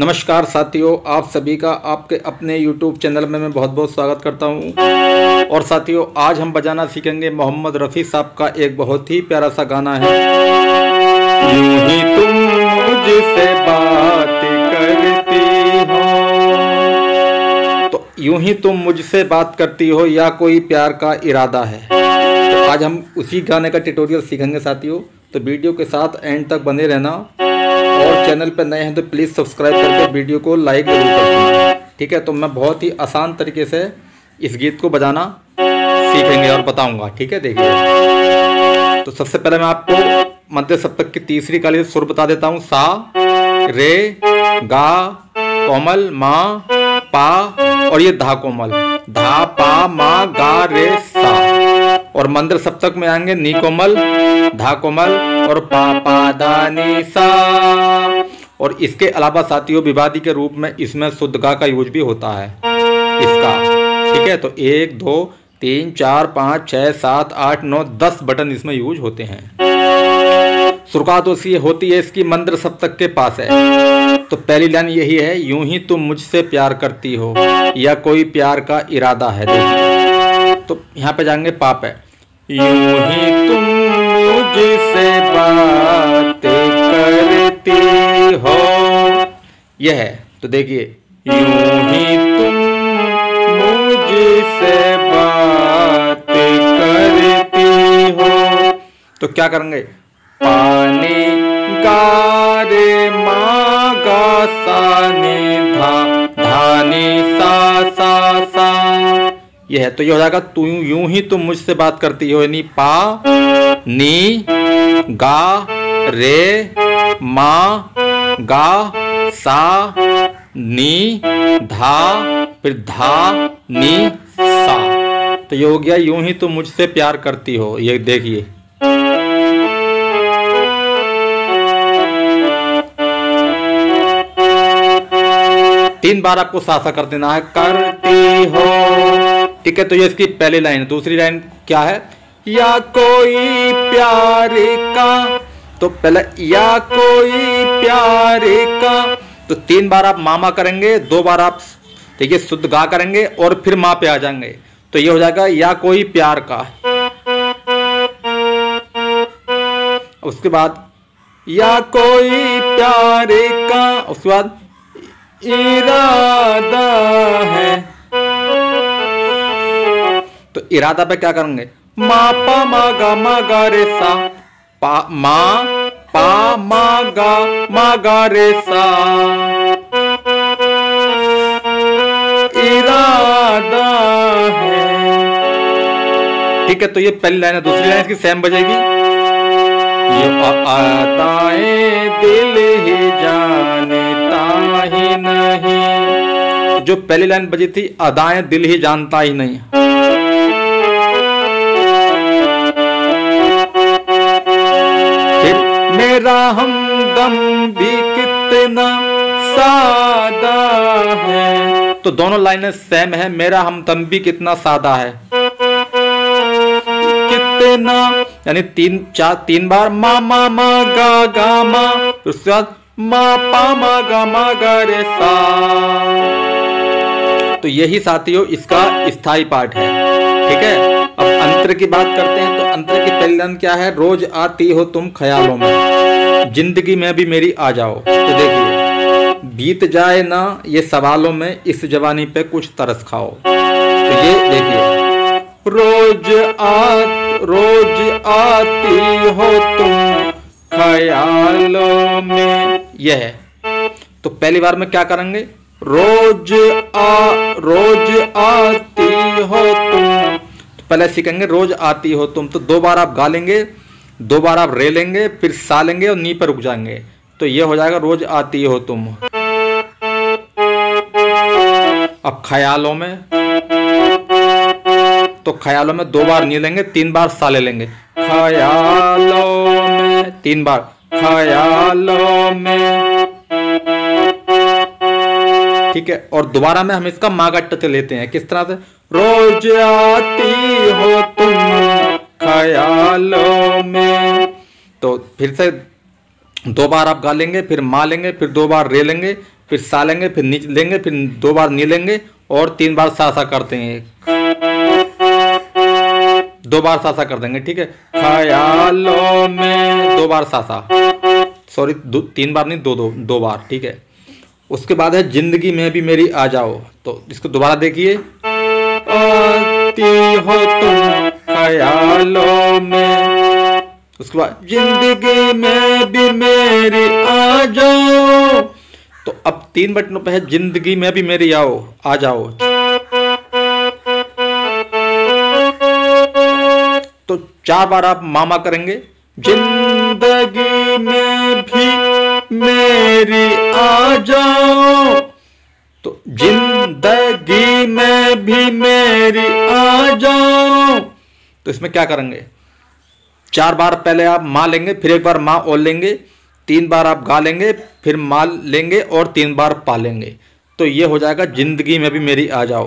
नमस्कार साथियों, आप सभी का आपके अपने YouTube चैनल में मैं बहुत बहुत स्वागत करता हूं। और साथियों, आज हम बजाना सीखेंगे मोहम्मद रफ़ी साहब का एक बहुत ही प्यारा सा गाना है, यूं ही तुम मुझसे बात करती हो। तो यूं ही तुम मुझसे बात करती हो या कोई प्यार का इरादा है, तो आज हम उसी गाने का ट्यूटोरियल सीखेंगे साथियों। तो वीडियो के साथ एंड तक बने रहना, और चैनल पर नए हैं तो प्लीज़ सब्सक्राइब करके वीडियो को लाइक जरूर करना, ठीक है। तो मैं बहुत ही आसान तरीके से इस गीत को बजाना सीखेंगे और बताऊंगा, ठीक है। देखिए, तो सबसे पहले मैं आपको मध्य सप्तक की तीसरी काली सुर बता देता हूँ। सा रे गा कोमल मा पा, और ये धा कोमल, धा पा मा गा रे सा। और मंद्र सप्तक में आएंगे नी कोमल, धा कोमल और पा पा दा नी सा। और इसके अलावा साथियों, विवादी के रूप में इसमें शुद्ध गा का यूज भी होता है इसका, ठीक है। तो 1 2 3 4 5 6 7 8 9 10 बटन इसमें यूज होते हैं। सुरकात उसी होती है इसकी, मंद्र सप्तक के पास है। तो पहली लाइन यही है, यूं ही तुम मुझसे प्यार करती हो या कोई प्यार का इरादा है। तो यहाँ पे जाएंगे पा पे, यूं ही तुम मुझसे बातें करती हो, यह है। तो देखिए, यूं ही तुम मुझसे बातें करती हो, तो क्या करेंगे, पानी गा रे माँ गा सा ने धा धानी सा सा सा, यह है। तो ये हो जाएगा तू यूं ही तुम मुझसे बात करती हो, यानी पा नी गा रे मा गा सा नी धा, फिर धा नी सा। तो ये हो गया यूं ही तुम मुझसे प्यार करती हो। ये देखिए, तीन बार आपको सा सा कर देना है, करती हो, ठीक है। तो ये इसकी पहली लाइन। दूसरी लाइन क्या है, या कोई प्यार का, तो पहले या कोई प्यार का। तो 3 बार आप मामा करेंगे, 2 बार आप देखिए शुद्ध गा करेंगे, और फिर माँ पे आ जाएंगे। तो ये हो जाएगा या कोई प्यार का। उसके बाद या कोई प्यार का, उसके बाद इरादा है। तो इरादा पे क्या करेंगे, मा पा मा गा रे सा, पा मा गा रे सा, इरादा है, ठीक है। तो ये पहली लाइन है। दूसरी लाइन इसकी सेम बजेगी, ये आता है दिल ही जानता ही नहीं। जो पहली लाइन बजी थी, अदाएं दिल ही जानता ही नहीं। मेरा हमदम भी कितना सादा है, तो दोनों लाइनें सेम है। मेरा हमदम भी कितना सादा है, कितना यानी 3 बार मामा मा गा गा मा, उसके बाद मा पा मा गा रे सा। तो यही साथियों इसका स्थाई पाठ है, ठीक है। अब अंतर की बात करते हैं। तो अंतर की पहली लाइन क्या है, रोज आती हो तुम ख्यालों में, जिंदगी में भी मेरी आ जाओ। तो देखिए, बीत जाए ना ये सवालों में, इस जवानी पे कुछ तरस खाओ। तो ये देखिए, रोज आती हो तुम ख्यालों में, यह है। तो पहली बार में क्या करेंगे, रोज आती हो तुम, तो पहले सीखेंगे रोज आती हो तुम। तो 2 बार आप गा लेंगे, 2 बार आप रे लेंगे, फिर सा लेंगे और नी पर रुक जाएंगे। तो ये हो जाएगा रोज आती हो तुम। अब ख्यालों में, तो ख्यालों में 2 बार नी लेंगे, 3 बार सा ले लेंगे, ख्यालों में 3 बार, ख्यालों में, ठीक है। और दोबारा में हम इसका माँ का टच लेते हैं, किस तरह से, रोज आती हो तुम ख्यालों में। तो फिर से दो बार आप गा लेंगे, फिर माँ लेंगे, फिर दो बार रे लेंगे, फिर सा लेंगे, फिर नी लेंगे, फिर दो बार नी लेंगे और तीन बार सा सा करते हैं, दो बार सा सा कर देंगे। ठीक है, ख्यालों में दो बार सा सा, सॉरी तीन बार नहीं, दो बार। ठीक है, उसके बाद है जिंदगी में भी मेरी आ जाओ, तो इसको दोबारा देखिए। आती हो तुम ख्यालों में, उसके बाद जिंदगी में भी मेरी आ जाओ, तो अब तीन बटनों पे है जिंदगी में भी मेरी आओ आ जाओ, तो चार बार आप मामा करेंगे, जिंदगी में भी मेरी आ जाओ, तो जिंदगी में भी मेरी आ जाओ, तो इसमें क्या करेंगे, चार बार पहले आप माँ लेंगे, फिर एक बार माँ और लेंगे, तीन बार आप गा लेंगे, फिर माँ लेंगे और तीन बार पा लेंगे, तो ये हो जाएगा जिंदगी में भी मेरी आ जाओ।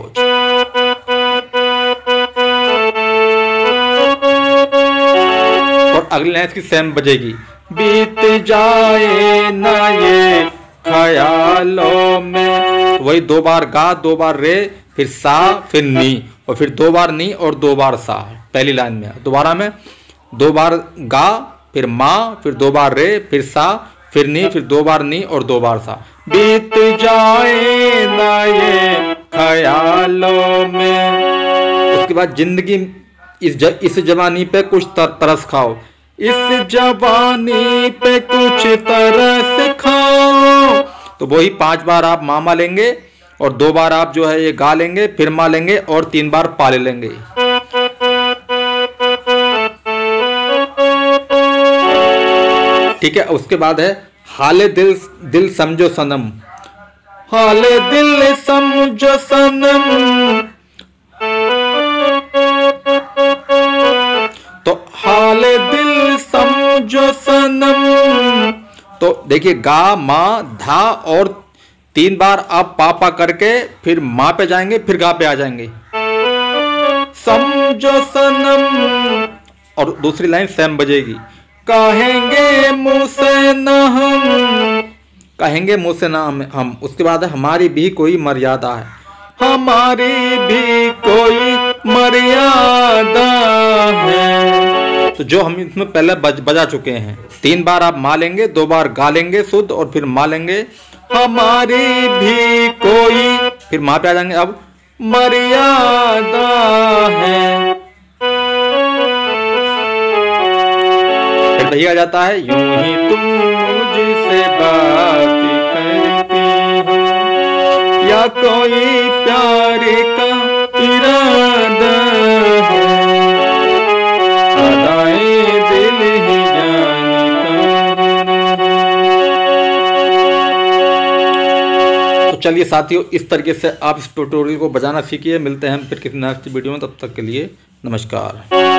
और अगली लाइन इसकी सेम बजेगी, बीत जाए ना ये ख्यालों में, वही दो बार गा, दो बार रे, फिर सा, फिर नी, और फिर दो बार नी और दो बार सा पहली लाइन में। दोबारा में दो बार गा, फिर माँ, फिर दो बार रे, फिर सा, फिर नी, फिर दो बार नी और दो बार सा। बीत जाए ना ये ख्यालों में, उसके बाद जिंदगी इस जवानी पे कुछ तरस खाओ, इस जवानी पे कुछ तरस खाओ, तो वही पांच बार आप मामा लेंगे और दो बार आप जो है ये गा लेंगे, फिर माँ लेंगे और तीन बार पा लेंगे। ठीक है, उसके बाद है हाले दिल दिल समझो सनम, हाले दिल समझो सनम, तो हाले दिल समझो सनम, तो देखिए गा मा धा और तीन बार आप पापा करके फिर माँ पे जाएंगे, फिर गा पे आ जाएंगे, समझो सनम, और दूसरी लाइन सेम बजेगी, कहेंगे मुझसे न हम, कहेंगे मुझसे न हम, उसके बाद हमारी भी कोई मर्यादा है, हमारी भी कोई मर्यादा है, तो जो हम इसमें पहले बजा चुके हैं, तीन बार आप माँ लेंगे, दो बार गा लेंगे शुद्ध और फिर माँ लेंगे, हमारी भी कोई, फिर माँ पे आ जाएंगे, अब मर्यादा है, सही आ जाता है, यूं ही तुम मुझसे बातें करती हो, या कोई प्यार का इरादा है, अदाए दिल ही जाने का। तो चलिए साथियों, इस तरीके से आप इस ट्यूटोरियल को बजाना सीखिए। मिलते हैं फिर किसी नेक्स्ट वीडियो में, तब तक के लिए नमस्कार।